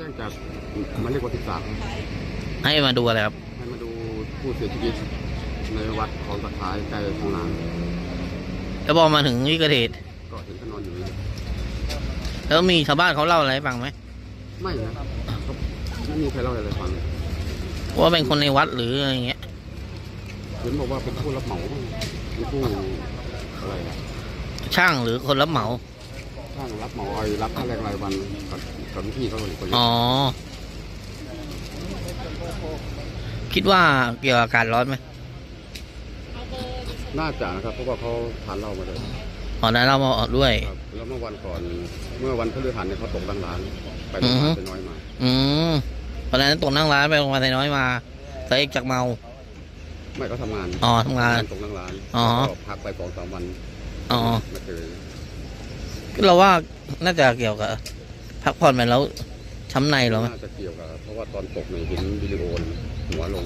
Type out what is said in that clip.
จ้งจากมันเรียกว่าที่สามให้มาดูอะไรครับให้มาดูผู้เสียชีวิตในวัดของตะไคร้ใกล้ทางน้ำแล้วพอมาถึงที่เกิดเหตุก็เห็นเขานอนอยู่แล้วมีชาวบ้านเขาเล่าอะไรให้ฟังไหมไม่นะไม่มีใครเล่าอะไรฟังว่าเป็นคนในวัดหรืออะไรเงี้ยเห็นบอกว่าเป็นผู้รับเหมาเป็นผู้อะไรนะช่างหรือคนรับเหมาช่างรับเหมาอะไรรับค่าแรงรายวันกับพี่เขาเลยคนนี้อ๋อคิดว่าเกี่ยวกับอากาศร้อนไหมน่าจะนะครับเพราะว่าเขาทานเหล้ามาด้วยอ๋อได้เหล้ามาออกด้วยแล้วเมื่อวันก่อนเมื่อวันพฤหัสเนี่ยเขาตกนั่งร้านไปโรงพยาบาลไซน้อยมาตอนนั้นตกนั่งร้านไปโรงพยาบาลไซน้อยมาสาเหตุจากเมาไม่เขาทำงานอ๋อทำงานตกนั่งร้านอ๋อพักไปสองสามวันอ๋อมาเจอเราว่าน่าจะเกี่ยวกับพักผ่อนไปแล้วช้ำในหรอไหมน่าจะเกี่ยวกับเพราะว่าตอนตกเนี่ยเห็นวิดีโอหัวลง